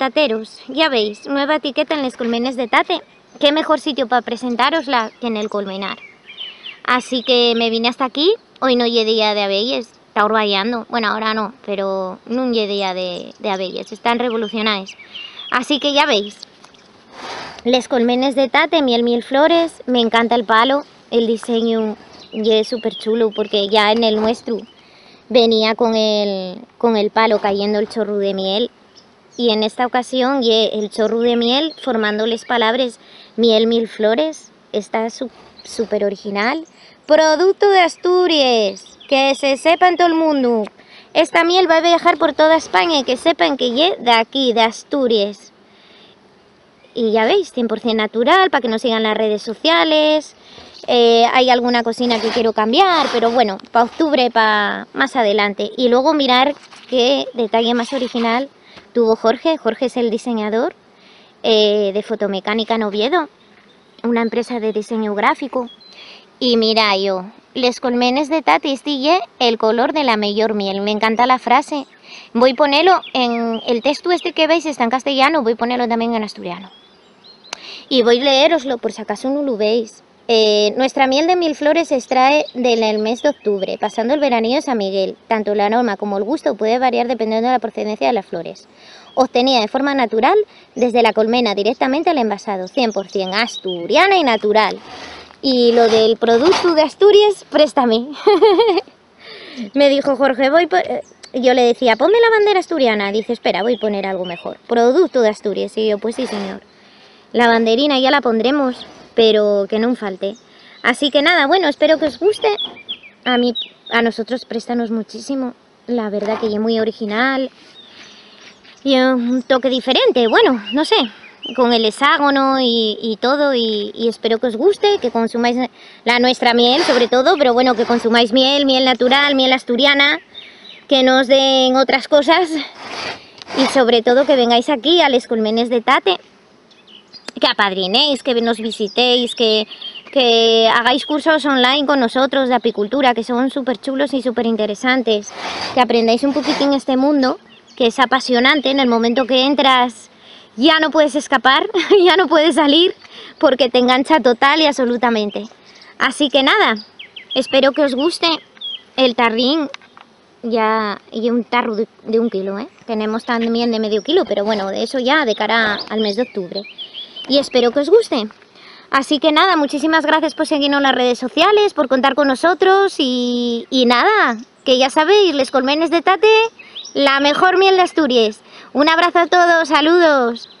Tateros, ya veis, nueva etiqueta en Les Colmenes de Tate. Qué mejor sitio para presentarosla que en el Colmenar. Así que me vine hasta aquí. Hoy no llegué día de abelles, está orvallando. Bueno, ahora no, pero no llegué día de abelles, están revolucionadas. Así que ya veis, Les Colmenes de Tate, mil flores. Me encanta el palo, el diseño ya es súper chulo porque ya en el nuestro venía con el palo cayendo el chorro de miel. Y en esta ocasión, el chorro de miel, formando las palabras mil flores, está súper original. Producto de Asturias, que se sepa en todo el mundo. Esta miel va a viajar por toda España y que sepan que es de aquí, de Asturias. Y ya veis, 100% natural, para que nos sigan las redes sociales. Hay alguna cocina que quiero cambiar, pero bueno, para octubre, para más adelante. Y luego mirar qué detalle más original tuvo Jorge. Jorge es el diseñador de fotomecánica en Oviedo, una empresa de diseño gráfico. Y mira yo, Les Colmenes de Tate estille el color de la mejor miel. Me encanta la frase. Voy a ponerlo en el texto este que veis, está en castellano, voy a ponerlo también en asturiano. Y voy a leeroslo por si acaso no lo veis. Nuestra miel de mil flores se extrae del mes de octubre, pasando el veranillo de San Miguel. Tanto la norma como el gusto puede variar dependiendo de la procedencia de las flores. Obtenida de forma natural desde la colmena directamente al envasado, 100% asturiana y natural. Y lo del producto de Asturias, préstame. Me dijo Jorge, yo le decía, ponme la bandera asturiana. Dice, espera, voy a poner algo mejor. Producto de Asturias. Y yo, pues sí, señor. La banderina ya la pondremos, pero que no falte. Así que nada, bueno, espero que os guste. A nosotros préstanos muchísimo. La verdad que es muy original. Y un toque diferente, bueno, no sé. Con el hexágono y todo. Y espero que os guste, que consumáis la nuestra miel, sobre todo. Pero bueno, que consumáis miel natural, miel asturiana. Que nos den otras cosas. Y sobre todo que vengáis aquí a Les Colmenes de Tate. Que apadrinéis, que nos visitéis, que hagáis cursos online con nosotros de apicultura, que son súper chulos y súper interesantes, que aprendáis un poquitín este mundo, que es apasionante. En el momento que entras ya no puedes escapar, ya no puedes salir, porque te engancha total y absolutamente. Así que nada, espero que os guste el tarrín. Ya y un tarro de 1 kilo, ¿eh? Tenemos también de medio kilo, pero bueno, de eso ya de cara al mes de octubre. Y espero que os guste. Así que nada, muchísimas gracias por seguirnos en las redes sociales, por contar con nosotros y nada, que ya sabéis, Les Colmenes de Tate, la mejor miel de Asturias. Un abrazo a todos, saludos.